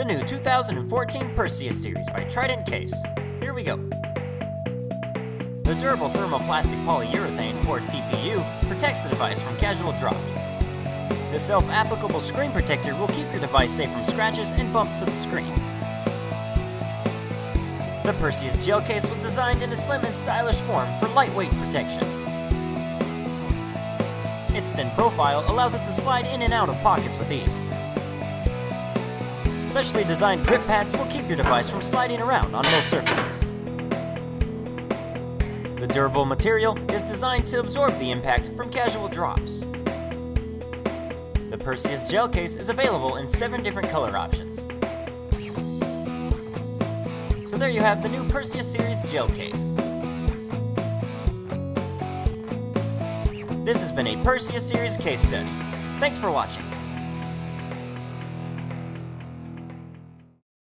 The new 2014 Perseus series by Trident Case. Here we go. The durable thermoplastic polyurethane, or TPU, protects the device from casual drops. The self-applicable screen protector will keep your device safe from scratches and bumps to the screen. The Perseus gel case was designed in a slim and stylish form for lightweight protection. Its thin profile allows it to slide in and out of pockets with ease. Specially designed grip pads will keep your device from sliding around on most surfaces. The durable material is designed to absorb the impact from casual drops. The Perseus gel case is available in 7 different color options. So there you have the new Perseus series gel case. This has been a Perseus series case study. Thanks for watching.